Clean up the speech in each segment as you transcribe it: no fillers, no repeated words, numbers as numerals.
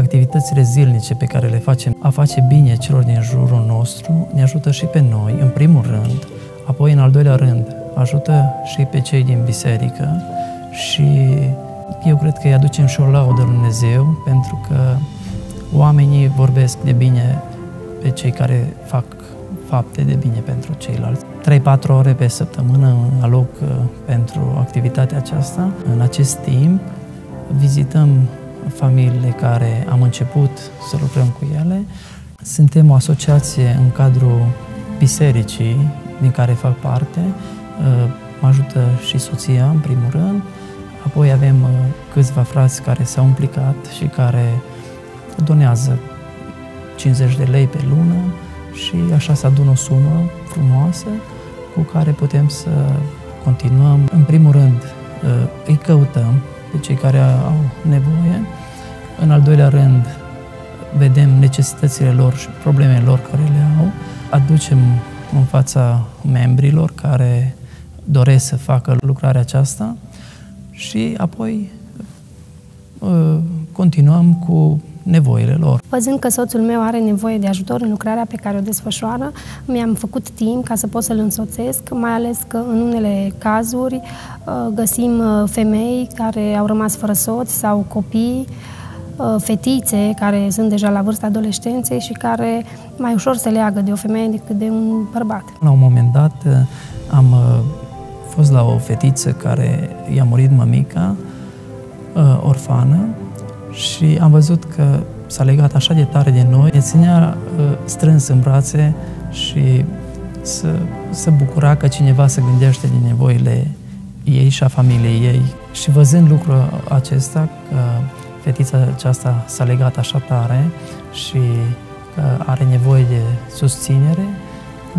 activitățile zilnice pe care le facem, a face bine celor din jurul nostru, ne ajută și pe noi, în primul rând, apoi în al doilea rând, ajută și pe cei din biserică și eu cred că îi aducem și o laudă lui Dumnezeu, pentru că oamenii vorbesc de bine pe cei care fac fapte de bine pentru ceilalți. 3-4 ore pe săptămână aloc pentru activitatea aceasta. În acest timp vizităm familiile care am început să lucrăm cu ele. Suntem o asociație în cadrul bisericii din care fac parte. Mă ajută și soția, în primul rând. Apoi avem câțiva frați care s-au implicat și care donează 50 de lei pe lună și așa se adună o sumă frumoasă cu care putem să continuăm. În primul rând îi căutăm pe cei care au nevoie, în al doilea rând vedem necesitățile lor și problemele lor care le au, aducem în fața membrilor care doresc să facă lucrarea aceasta și apoi continuăm cu nevoile lor. Văzând că soțul meu are nevoie de ajutor în lucrarea pe care o desfășoară, mi-am făcut timp ca să pot să-l însoțesc, mai ales că în unele cazuri găsim femei care au rămas fără soț sau copii, fetițe care sunt deja la vârsta adolescenței și care mai ușor se leagă de o femeie decât de un bărbat. La un moment dat am fost la o fetiță care i-a murit mămica, orfană, și am văzut că s-a legat așa de tare de noi, ne ținea strâns în brațe și se bucura că cineva se gândește din nevoile ei și a familiei ei. Și văzând lucrul acesta, că fetița aceasta s-a legat așa tare și că are nevoie de susținere,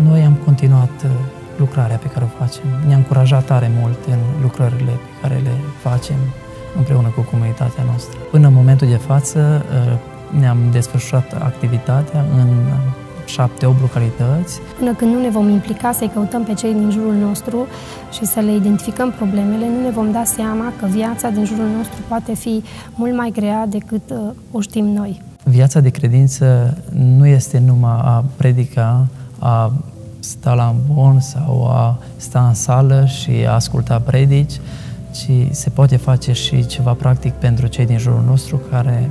noi am continuat lucrarea pe care o facem. Ne-a încurajat tare mult în lucrările pe care le facem împreună cu comunitatea noastră. Până în momentul de față ne-am desfășurat activitatea în 7-8 localități. Până când nu ne vom implica să-i căutăm pe cei din jurul nostru și să le identificăm problemele, nu ne vom da seama că viața din jurul nostru poate fi mult mai grea decât o știm noi. Viața de credință nu este numai a predica, a sta la ambon sau a sta în sală și a asculta predici, ci se poate face și ceva practic pentru cei din jurul nostru care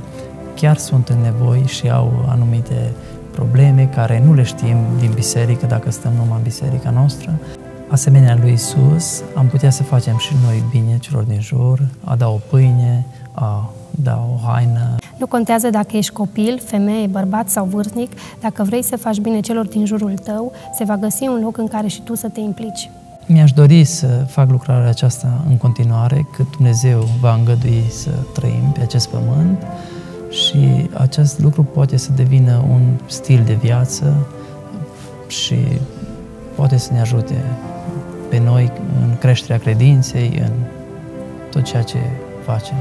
chiar sunt în nevoi și au anumite probleme care nu le știm din biserică, dacă stăm numai în biserica noastră. Asemenea lui Isus, am putea să facem și noi bine celor din jur, a da o pâine, a da o haină. Nu contează dacă ești copil, femeie, bărbat sau vârstnic, dacă vrei să faci bine celor din jurul tău, se va găsi un loc în care și tu să te implici. Mi-aș dori să fac lucrarea aceasta în continuare, cât Dumnezeu va îngădui să trăim pe acest pământ și acest lucru poate să devină un stil de viață și poate să ne ajute pe noi în creșterea credinței, în tot ceea ce facem.